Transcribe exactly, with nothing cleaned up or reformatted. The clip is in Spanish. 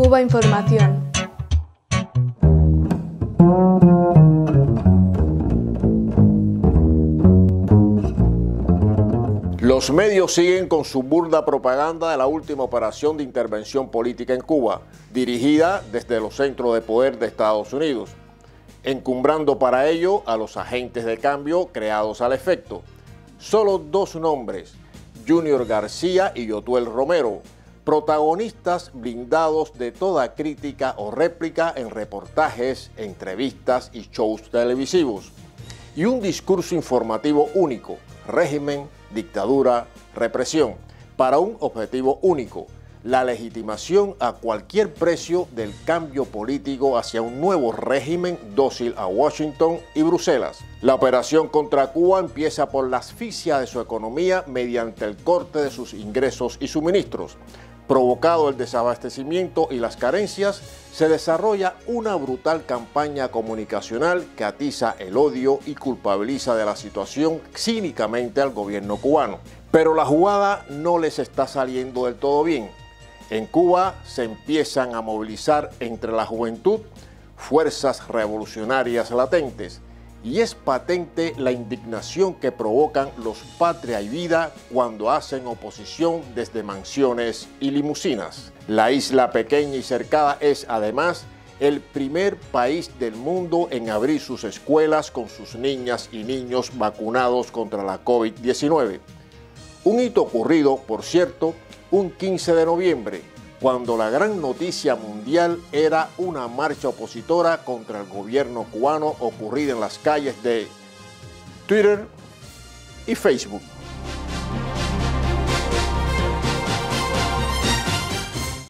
Cubainformación. Los medios siguen con su burda propaganda de la última operación de intervención política en Cuba, dirigida desde los centros de poder de Estados Unidos, encumbrando para ello a los agentes de cambio creados al efecto. Solo dos nombres, Yunior García y Yotuel Romero, protagonistas blindados de toda crítica o réplica en reportajes, entrevistas y shows televisivos, y un discurso informativo único, régimen, dictadura, represión, para un objetivo único, la legitimación a cualquier precio del cambio político hacia un nuevo régimen dócil a Washington y Bruselas. La operación contra Cuba empieza por la asfixia de su economía mediante el corte de sus ingresos y suministros. Provocado el desabastecimiento y las carencias, se desarrolla una brutal campaña comunicacional que atiza el odio y culpabiliza de la situación cínicamente al gobierno cubano. Pero la jugada no les está saliendo del todo bien. En Cuba se empiezan a movilizar entre la juventud fuerzas revolucionarias latentes, y es patente la indignación que provocan los Patria y Vida cuando hacen oposición desde mansiones y limusinas. La isla pequeña y cercada es, además, el primer país del mundo en abrir sus escuelas con sus niñas y niños vacunados contra la COVID diecinueve. Un hito ocurrido, por cierto, un quince de noviembre, cuando la gran noticia mundial era una marcha opositora contra el gobierno cubano ocurrida en las calles de Twitter y Facebook.